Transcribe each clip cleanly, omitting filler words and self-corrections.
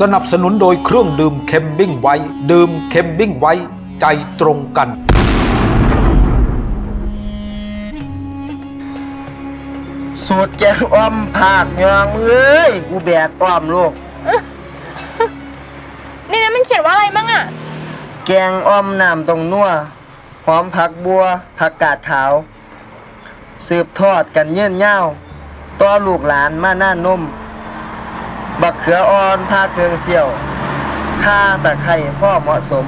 สนับสนุนโดยเครื่องดื่มเค็มบิ้งไว้ดื่มเค็มบิ้งไว้ใจตรงกันสูตรแกงอ้อมผักยองเอ้ยกูแบกอ้อมลูกนี่นะมันเขียนว่าอะไรมั่งอะแกงอ้อมน้ำตรงนัวหอมผักบัวผักกาดขาวสืบทอดกันเยื่อนเย้าต่อลูกหลานมาหน้านมบักเขืออ่อนผ้าเครื่องเสี่ยวข้าตะไคร่พ่อเหมาะสม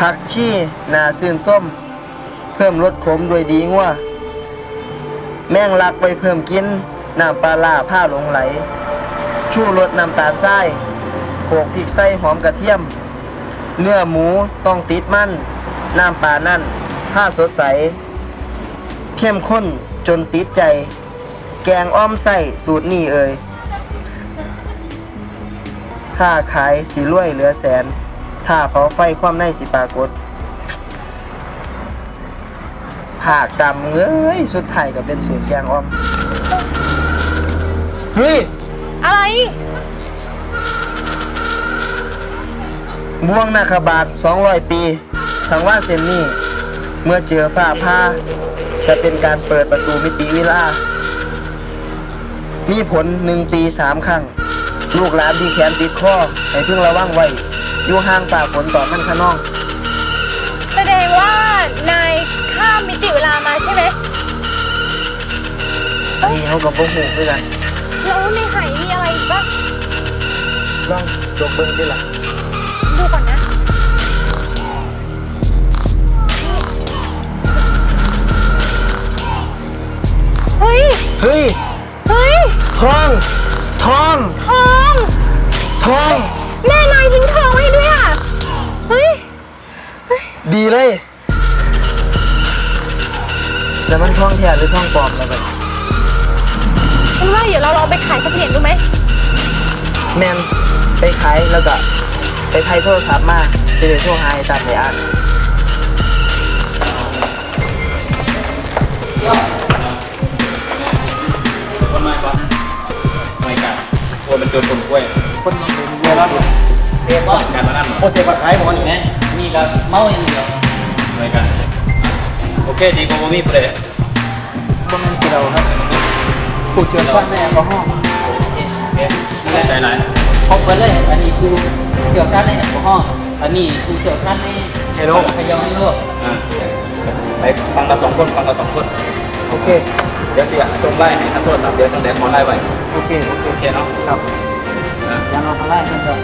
ผักชีนาซื่นส้มเพิ่มรสขมโดยดีงัวแมงลักไปเพิ่มกินน้ำปลาล่าผ้าหลงไหลชูรสน้ำตาลทรายโขกพริกไส้หอมกระเทียมเนื้อหมูต้องติดมั่นน้ำปลานั่นผ้าสดใสเข้มข้นจนติดใจแกงอ้อมไส้สูตรนี่เอ่ยถ้าขายสีรวยเหลือแสนถ้าเผาไฟความในสิปรากฏผักดำเอ้ยสุดท้ายก็เป็นสูตรแกงอ้อมเฮ้ยอะไรบ่วงนาคบาท200ปีสังวาสเซมนี่เมื่อเจอฝ้าผ้าจะเป็นการเปิดประตูมิติวิลามีผล1 ปี 3 ครั้งลูกหลานที่แขนติดข้อให้เพิ่งระวังไว้อยู่ห่างป่าฝนต่อมันขนองแสดงว่านายข้ามมิติเวลามาใช่ไหมนี่เขากับพวกหมูด้วยกันแล้วในไข่มีอะไรอีกบ้างลองจกเบิ้งดิล่ะดูก่อนนะเฮ้ยเฮ้ยเฮ้ยทองแม่นายทิ้งทองไว้ด้วยอ่ะเฮ้ยดีเลยแต่มันทองแท้หรือทองปลอมอะไรแบบคุณว่าเดี๋ยวเราลองไปขายสักเหรียญดูไหมแมนไปขายแล้วก็ไปไทยโทรศัพท์มาจะได้โทรหาไอ้ตามไอ้อันคนมาก่อนไม่กันคนเป็นโจรคนกล้วยคนมีคนเยอะแล้วเรียบร้อยการมานั่นโอเซปะขายหมดอยู่ไหมมีกับเมาอย่างเดียวไม่กันโอเคดีกว่ามีเปรย์คนมันเกลียวครับกูเจอคนแม่ก็ห้องไม่ใจร้ายพบกันเลยอันนี้กูเกี่ยวกับในหัวห้องอันนี้กูเกี่ยวกับในเฮโร่พยองเฮโร่ไปฟังกับสองคนโอเคเดี๋ยวเสียตรงไล่ให้ท่านโทษสามเดือนตั้งแต่ขอไล่ไว้โอเคเนาะครับยังเราขอไล่กันต่อ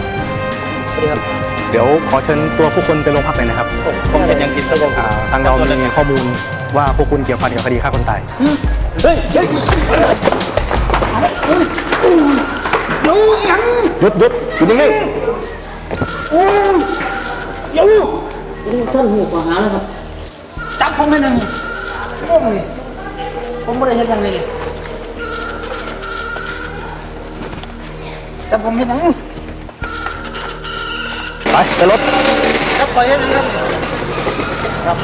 เดี๋ยวขอเชิญตัวพวกคุณไปโรงพักเลยนะครับผมเห็นยังคิดตั้งทางเรามีข้อมูลว่าพวกคุณเกี่ยวพันกับคดีฆ่าคนตายหยุดอยู่นี่ท่านหูขวาแล้วครับจับผมให้หนึ่งโอ้ยผมไม่ได้เห็นอย่างนี้จับผมให้หนึ่งไปไปรถจับไปให้หนึ่งครับ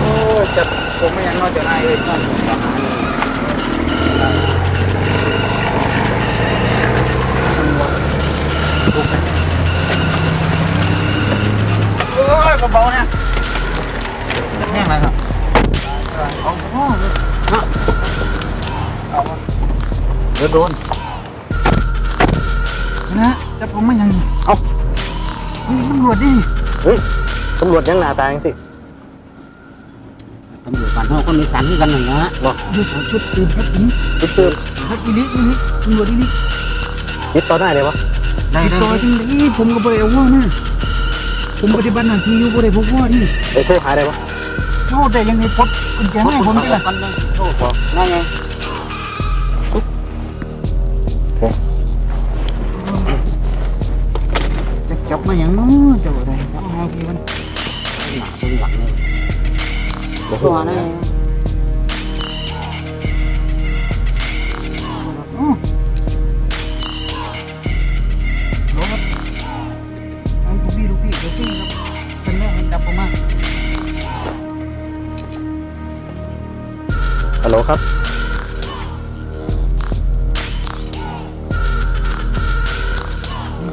โอ้จับผมไม่ยังนอนจะนายเลยนอนกระเป๋าเนี่ยแห้งแล้วครับเอาเดือดร้อนนะแต่ผมไม่ยังเอาตำรวจดิเฮ้ยตำรวจยังหน้าตาอย่างสิตำรวจบ้านเขาก็มีสารที่กันหนึ่งนะฮะบอกชุดตื่นฮักอีลิตำรวจอีลิยึดต่อได้เลยวะยึดต่อจริงดิผมก็ไปเอาว่านะผมปฏิบัติหน้าที่อยู่บริเวณพวกว่านี่ไอ้โทรหาได้ปะโทรได้ยังไงพดคุณแจ้งให้ผมได้เลยโทรบอกนั่นไงจะจับมาอย่างนู้นจะอะไรเอาหาที่มันหนาเป็นหลักเลยตัวนั่นไงฮัลโหลครับ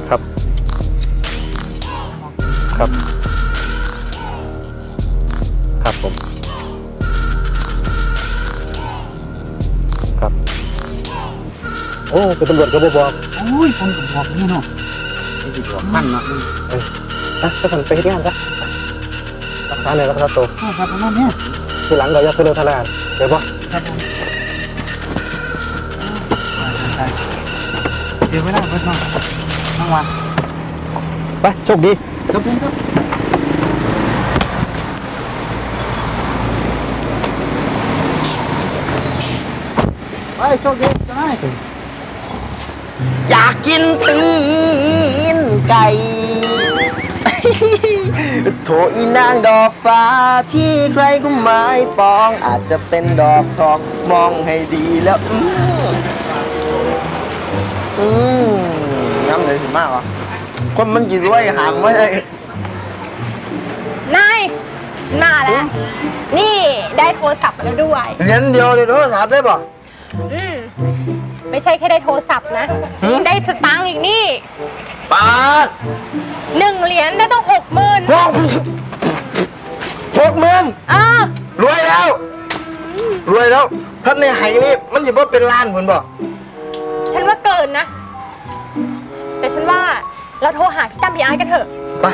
ครับครับครับผมครับโอ้เป็นตำรวจก็บอกโอ้ยคนบอกนี่เนาะไม่ดีกว่ามั่นเนาะนะก็สั่งไปที่งานครับรักษาเลยรับตัวครับนั่นเนี่ยที่หลังเราจะไปโรงพยาบาลเดี๋ยวบอกครับเดี๋ยวไม่ได้ไม่ต้องนั่งวันไปโชคดีครับผมครับไปโชคดีจะได้อยากกินตีนไก่โถอีนางดอกฟ้าที่ใครก็หมายปองอาจจะเป็นดอกทองมองให้ดีแล้วน้ำเลยถึงมากเหรอคนมันยืนไว้หางไว้นายมาแล้วนี่ได้โทรศัพท์แล้วด้วยเรียนเดียวเลยโทรศัพท์ได้ป่ะไม่ใช่แค่ได้โทรศัพท์นะได้สตังค์อีกนี่ป๊าด1 เหรียญได้ต้อง60,00060,000รวยแล้วท่านในหายนี่มันจะว่าเป็นล้านคนบ่ฉันว่าเกินนะแต่ฉันว่าเราโทรหาพี่ตั้มพี่ไอ้กันเถอะไป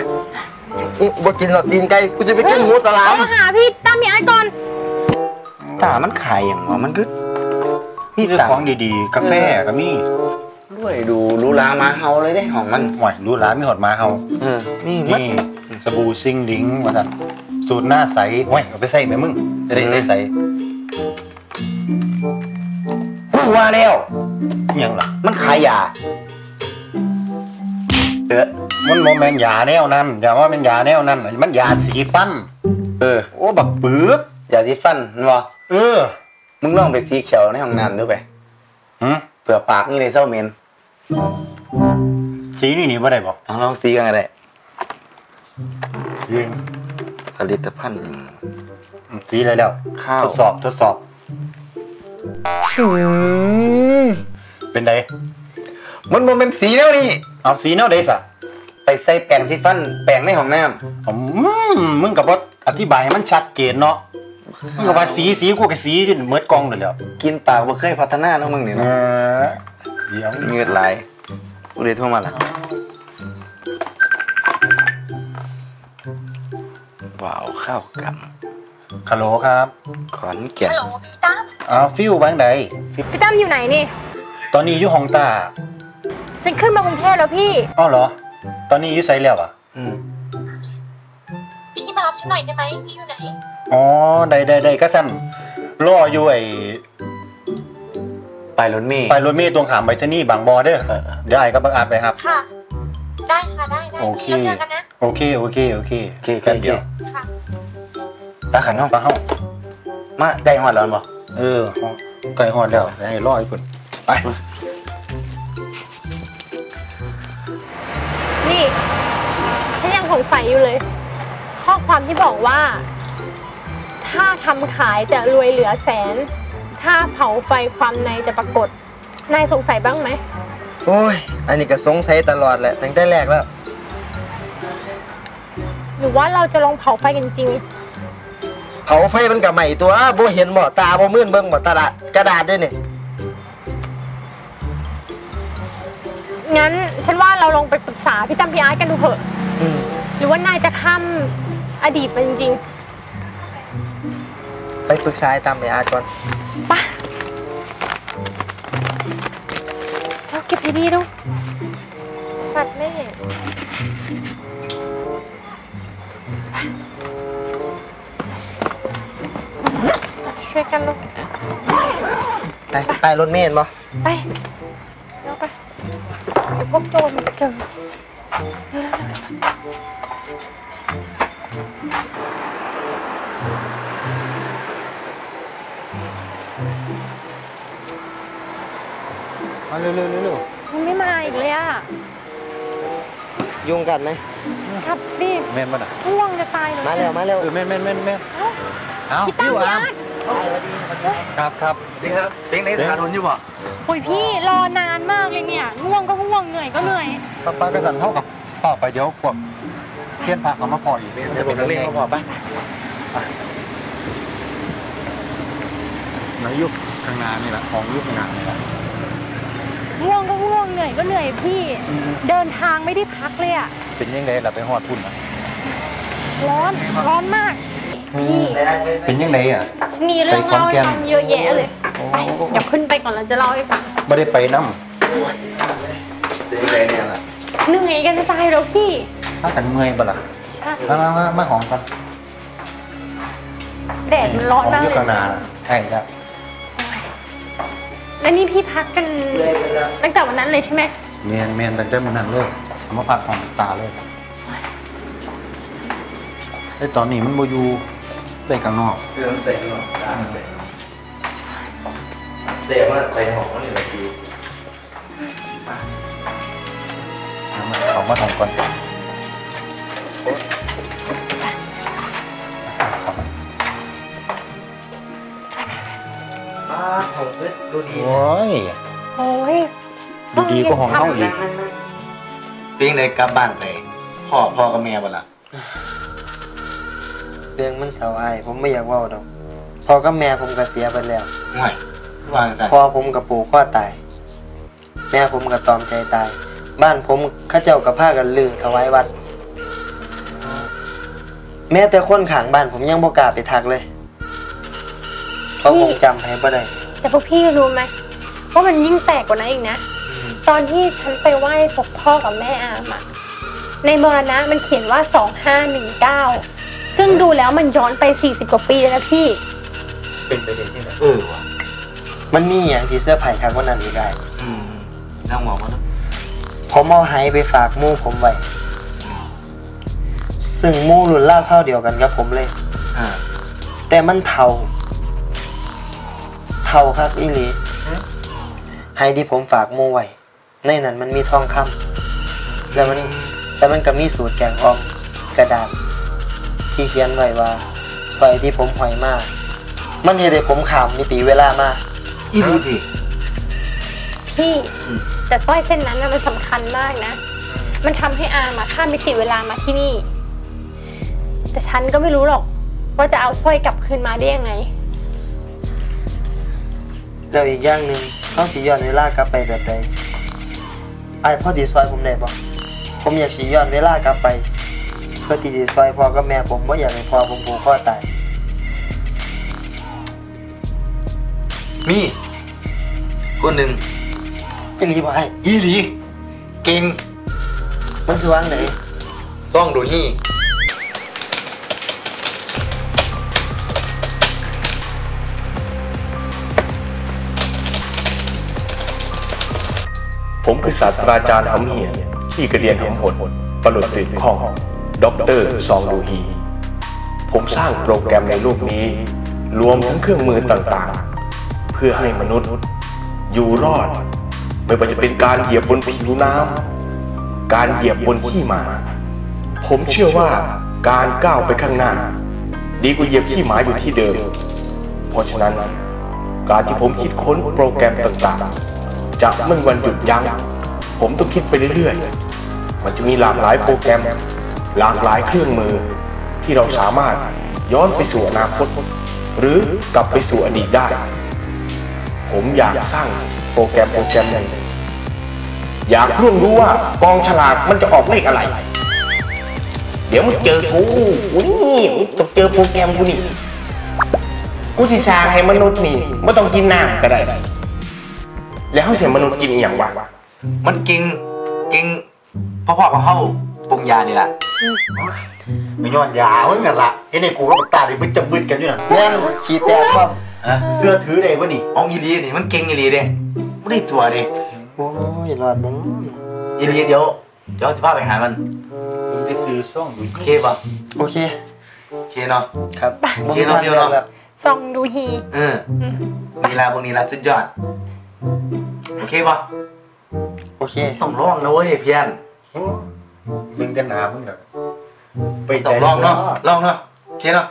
บ่กินหรอกตีนไก่กูจะไปกินหมูสลามโทรหาพี่ตั้มพี่ไอ้ก่อนแต่มันขายอย่างว่ามันคือนี่คือของดีๆกาแฟกับมี่ด้วยดูรูลามาเฮาเลยได้ของมันห่วยรูลาไม่หดมาเฮานี่สบู่ซิงลิงวะท่านสูตรหน้าใสห่วยเอาไปใส่ไหมมึงจะได้ใสกูว่าแล้วยังหรอมันขายยาเออมันโมแมนยาแนวนั้นอย่าว่ามันยาแนวนั้นมันยาสีฟันโอ้แบบปื๊บยาสีฟันนั่นวะมึงลองไปสีเขียวในห้องน้ำดูไปเผื่อปากนี่เลยเศร้าเมนสีนี่นี่ว่าได้บอกลองสีกันก็ได้ยิงผลิตภัณฑ์สีอะไรแล้วข้าวทดสอบเป็นไดมันมันเป็นสีแล้วนี่เอาสีเน่าได้สะไปใส่แปรงสีฟันแปรงในห้องน้ำมึงกับว่าอธิบายให้มันชัดเจนเนาะมึงกับว่าสีกูกับสีนี่เหมือนกองเลยแล้วกินปากว่าเคยพัฒนาแล้วมึงเนี่ยเงือดไหลกูเลยโทรมาละว้าวข้าวกำฮัลโหลครับขอนแก่นฮัลโหลพี่ตั้มฟิวบ้างใดพี่ตั้มอยู่ไหนนี่ตอนนี้อยู่ห้องตาฉันขึ้นมากรุงเทพแล้วพี่อ้อเหรอตอนนี้อยู่ไซเรียบอ่ะพี่มารับฉันหน่อยได้ไหมพี่อยู่ไหนอ๋อได้ก็สั่นล่ออยู่ไอ้ไปรถเมย์ตรงขามไปที่นี่บางบอเด้อเดี๋ยวไอ้ก็บังอาจไปครับค่ะได้ค่ะได้โอเคเจอกันนะโอเคกันเดี๋ยวค่ะตาขันห้องมาไก่หอดแล้วบ่ไก่หอดแล้วให้ล่อให้คุณไปนี่ฉันยังสงสัยอยู่เลยข้อความที่บอกว่าถ้าทำขายจะรวยเหลือแสนถ้าเผาไฟความในจะปรากฏนายสงสัยบ้างไหมโอ้ยอันนี้ก็สงสัยตลอดแหละตั้งแต่แรกแล้วหรือว่าเราจะลองเผาไฟกันจริงเผาไฟมันกับใหม่ตัวบ่เห็นบ่ตาบ่มื่นเบิ่งบ่ตาดกระดาษด้วยนี่งั้นฉันว่าเราลองไปปรึกษาพี่ตั้มพี่อาร์ตกันดูเถอะหรือว่านายจะข้ามอดีตไปจริงๆไปปรึกษาตามพี่อาร์ตก่อนป่ะเราเก็บดีๆดูสัตว์แม่ช่วยกันลูกไปรถเมล์บ่ไปแล้วไปพบโจรเจอมาเร็วมันไม่มาอีกเลยอ่ะยุ่งกันไหมครับสิแม่นมาด่ะง่วงจะตายเลยมาเร็วแม่นพี่ตั้มพี่อาร์ต ครับครับจริงครับจริงในสถานนอยู่บ่โอ้ยพี่รอนานมากเลยเนี่ยง่วงก็ง่วงเหนื่อยก็เหนื่อยป้าก็สั่นเท่ากับป้าไปเดี๋ยวพวกเทียนผักเอามาปล่อยเดี๋ยวผมจะเรียกเขาบอกไปในยุคข้างหน้านี่แหละของยุคข้างหน้านี่แหละง่วงก็ง่วงเหนื่อยก็เหนื่อยพี่เดินทางไม่ได้พักเลยอ่ะเป็นยังไงล่ะไปหอดพุ่นร้อนมากพี่เป็นยังไงอ่ะมีเรื่องเล่าให้ฟังเยอะแยะเลยไปเดี๋ยวขึ้นไปก่อนแล้วจะเล่าให้ฟังไม่ได้ไปน้ำเป็นยังไงเนี่ยล่ะเหนื่อยกันจะตายแล้วพี่ถ้ากันเมื่อยบ่ล่ะมาของกันแดดมันร้อนมากเลยใช่ครับแล้วนี่พี่พักกันตั้งแต่วันนั้นเลยใช่ไหมเมียนตั้งแต่วันนั้นเลยเอามาพักของตาเลยไอ้ตอนนี้มันโมยูได้กลางนอกเรื่องเตะนอกด้านเตะว่าใส่หอมนี่แหละคือเอามาทำก่อนของเล็กดูดีโอ้ยดูดีก็ของเข้าอีกปิ้งเลยกลับบ้านไปพ่อกับแม่บ่ล่ะเรื่องมันเศร้าอ้ายผมไม่อยากว่าดอกพ่อกับแม่ผมก็เสียไปแล้วพ่อผมกับปู่ข้อตายแม่ผมกับตอมใจตายบ้านผมข้าเจ้ากับผ้ากันลือถวายวัดแม้แต่คนขางบ้านผมยังบ่กล้าไปทักเลยเขาคงจำใครบ่ได้แต่พวกพี่รู้ไหมว่ามันยิ่งแตกกว่านั้นอีกนะตอนที่ฉันไปไหว้ศพพ่อกับแม่อามอะในมรณะมันเขียนว่า2519ซึ่งดูแล้วมันย้อนไป40กว่าปีแล้วนะพี่เป็นไปได้ที่ไหนวะมันมีอย่างที่เสื้อไผ่ครับว่านั่นอีกได้น้องบอกว่าผมเอาไฮไปฝากมู่ผมไว้ซึ่งมู่รุ่นล่าเข้าเดียวกันกับผมเลยแต่มันเท่าครับอีหลีไฮที่ผมฝากมู่ไว้ในนั้นมันมีทองคำแต่มันก็มีสูตรแกงออมกระดาษที่เขียนไว้ว่าซอยที่ผมหอยมากมันเห็นเลยผมขามมิติเวลามากอีหลีพี่แต่สร้อยเส้นนั้นมันสำคัญมากนะมันทำให้อามาข้ามมิติเวลามาที่นี่แต่ฉันก็ไม่รู้หรอกว่าจะเอาสร้อยกลับคืนมาได้ยังไงแล้วอีกอย่างหนึ่งต้องสีย้อนเวลากลับไปแบบใดไอพ่อสีซอยผมได้บอกผมอยากสีย้อนเวลากลับไปเพื่อตีดีซอยพ่อกับแม่ผมว่าอยากให้พ่อผมปู่พ่อตายมีคนหนึ่งอีหลีบ่ไอ้อีหลีเก่งมันสว่างไหนซองดูฮีผมคือศาสตราจารย์หำเหี่ยที่กระเดียนหำหดประหลดติดข้องด็อกเตอร์ซองดูฮีผมสร้างโปรแกรมในรูปนี้รวมทั้งเครื่องมือต่างๆเพื่อให้มนุษย์อยู่รอดไม่ว่าจะเป็นการเหยียบบนผิวน้ำการเหยียบบนขี้หมาผมเชื่อว่าการก้าวไปข้างหน้าดีกว่าเหยียบขี้หมาอยู่ที่เดิมเพราะฉะนั้นการที่ผมคิดค้นโปรแกรมต่างๆจะไม่มีวันหยุดยั้งผมต้องคิดไปเรื่อยๆมันจะมีหลากหลายโปรแกรมหลากหลายเครื่องมือที่เราสามารถย้อนไปสู่อนาคตหรือกลับไปสู่อดีตได้ผมอยากสร้างโปรแกรมหนึ่งอยากร่วมรู้ว่ากองฉลากมันจะออกเลขอะไรเดี๋ยวมันเจอกูนี่ต้องเจอโปรแกรมกูนี่กูสิสร้างให้มนุษย์นี่ไม่ต้องกินน้ำก็ได้แล้วให้เสียมนุษย์กินอย่างว่ามันกินเพราะว่าเขาปรุงยานี่แหละไม่ย้อนยาเหมือนกันละไอ้นี่กูก็ตาดิบึ้ดจับบึ้ดกันอยู่น่ะแน่นฉีดแต่ครับเสื้อถือได้ป่ะนี่อ๋องอีลีนี่มันเก่งอีลีเด้ไม่ได้ตัวเด้โอ้ยรอดมึงอีลีเดี๋ยวสิพาไปหามันมึงได้ซื้อซองดูฮีโอเคป่ะโอเคเนาะครับโอเคเนาะเดียวเนาะซองดูฮีนี่ละพวกนี้ละสุดยอดโอเคป่ะโอเคต้องร้องนะเว้ยเพี้ยนมึงจะหนามึงเหรอไปต่อลองเนาะเทียนเนาะ